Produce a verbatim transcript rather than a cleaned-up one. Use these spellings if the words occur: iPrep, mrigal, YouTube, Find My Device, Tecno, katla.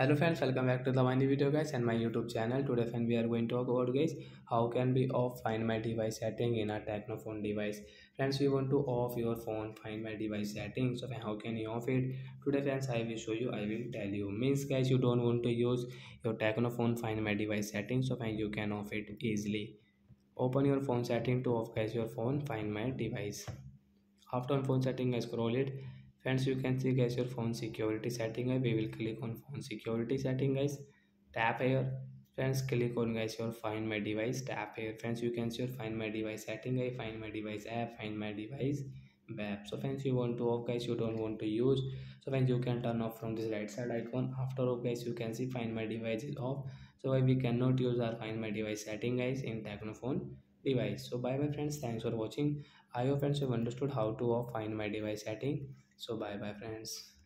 Hello friends, welcome back to the new video guys and my YouTube channel. Today friend, we are going to talk about guys how can we off find my device setting in a Tecno phone device. Friends, we want to off your phone find my device setting. So how can you off it? Today friends, I will show you, I will tell you. Means guys, you don't want to use your Tecno phone find my device setting, so friend, you can off it easily. Open your phone setting to off guys your phone find my device. After on phone setting, I scroll it. Friends, you can see guys your phone security setting. We will click on phone security setting guys. Tap here friends, click on guys your find my device. Tap here friends, you can see your find my device setting, I find my device app, find my device web. So friends, you want to off guys, you don't want to use, so friends, you can turn off from this right side icon. After off guys, you can see find my device is off, so we cannot use our find my device setting guys in Tecno phone device. So bye bye friends, thanks for watching. I hope friends you have understood how to off find my device setting. So bye bye friends.